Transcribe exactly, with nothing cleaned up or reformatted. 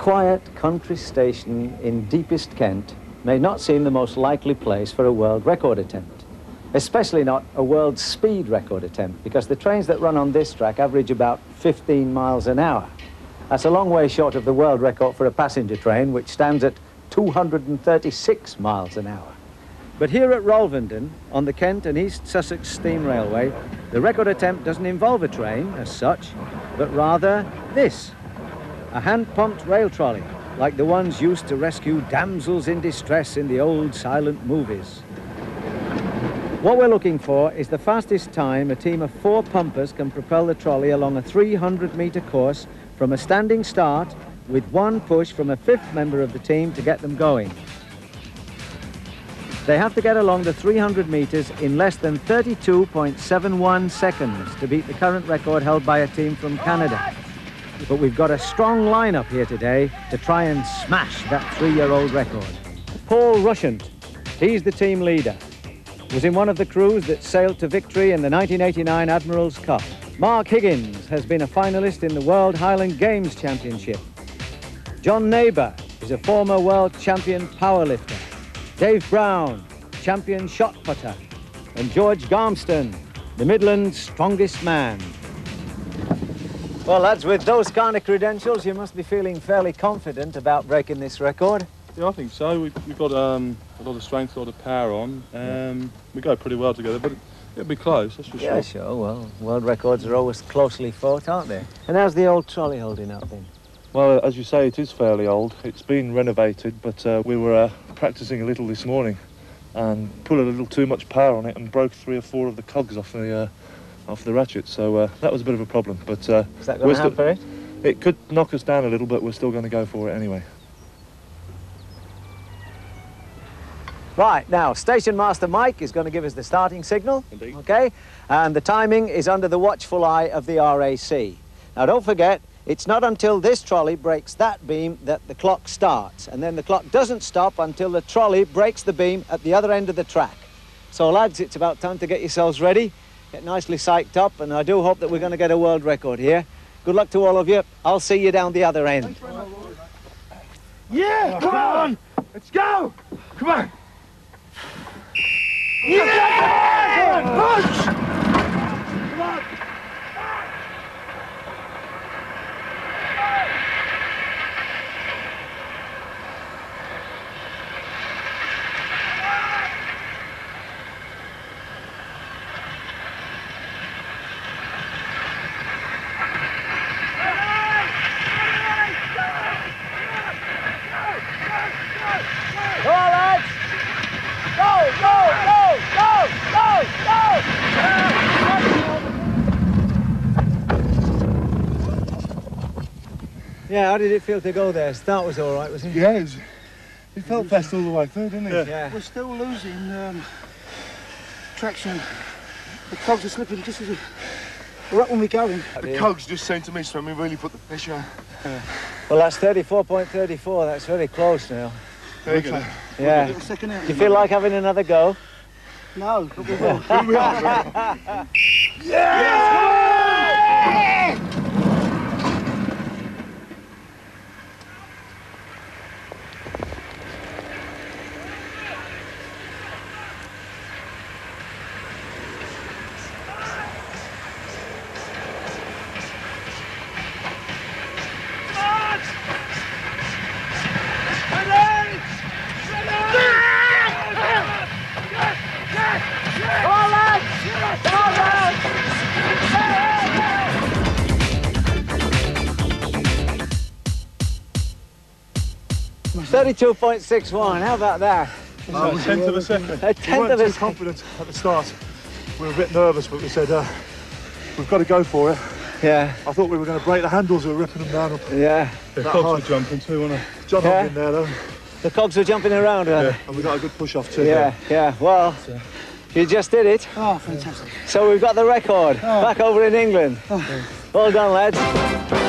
quiet country station in deepest Kent may not seem the most likely place for a world record attempt, especially not a world speed record attempt, because the trains that run on this track average about fifteen miles an hour. That's a long way short of the world record for a passenger train, which stands at two hundred thirty-six miles an hour. But here at Rolvenden, on the Kent and East Sussex Steam Railway, the record attempt doesn't involve a train as such, but rather this, a hand-pumped rail trolley, like the ones used to rescue damsels in distress in the old silent movies. What we're looking for is the fastest time a team of four pumpers can propel the trolley along a three hundred metre course from a standing start, with one push from a fifth member of the team to get them going. They have to get along the three hundred metres in less than thirty-two point seven one seconds to beat the current record held by a team from Canada. But we've got a strong lineup here today to try and smash that three-year-old record. Paul Rushant, he's the team leader, was in one of the crews that sailed to victory in the nineteen eighty-nine Admiral's Cup. Mark Higgins has been a finalist in the World Highland Games Championship. John Neighbour is a former world champion powerlifter. Dave Brown, champion shot putter. And George Garmston, the Midlands' strongest man. Well, lads, with those kind of credentials, you must be feeling fairly confident about breaking this record. Yeah, I think so. We've, we've got um, a lot of strength, a lot of power on. Um, we go pretty well together, but it'll be close, that's for sure. Yeah, sure. Well, world records are always closely fought, aren't they? And how's the old trolley holding up then? Well, as you say, it is fairly old. It's been renovated, but uh, we were uh, practising a little this morning and put a little too much power on it and broke three or four of the cogs off the uh, off the ratchet. So uh, that was a bit of a problem. But uh, is that going to hamper it? It could knock us down a little, but we're still going to go for it anyway. Right, now, Station Master Mike is going to give us the starting signal. Indeed. OK? And the timing is under the watchful eye of the R A C. Now, don't forget, it's not until this trolley breaks that beam that the clock starts, and then the clock doesn't stop until the trolley breaks the beam at the other end of the track. So, lads, it's about time to get yourselves ready, get nicely psyched up, and I do hope that we're going to get a world record here. Good luck to all of you. I'll see you down the other end. Yeah, come on! Let's go! Come on! Yeah! Push! Come on! Yeah, how did it feel to go there? Start was all right, wasn't it? Yeah, it, was, it felt fast all the way through, didn't it? Yeah. yeah. We're still losing um, traction. The cogs are slipping just as we... Right when we're going. The cogs just seem to me, so we really put the pressure on. Yeah. Well, that's thirty-four point three four. That's very close now. There you go. Like, yeah. We'll get out. Do you feel like having another go? No, but we will. Here we are. Yeah! Yes! Come on! thirty-two point six one, how about that? Oh, a tenth of a second. A tenth we weren't of a too second. Confident at the start. We were a bit nervous, but we said, uh, we've got to go for it. Yeah. I thought we were going to break the handles, we were ripping them down. Up. Yeah. The that cogs hard. Were jumping too, weren't they? John yeah. in there, though. The cogs were jumping around, weren't yeah. they? And we got a good push off, too. Yeah, yeah. yeah. Well, so. You just did it. Oh, fantastic. So we've got the record oh. back over in England. Oh. Well done, lads.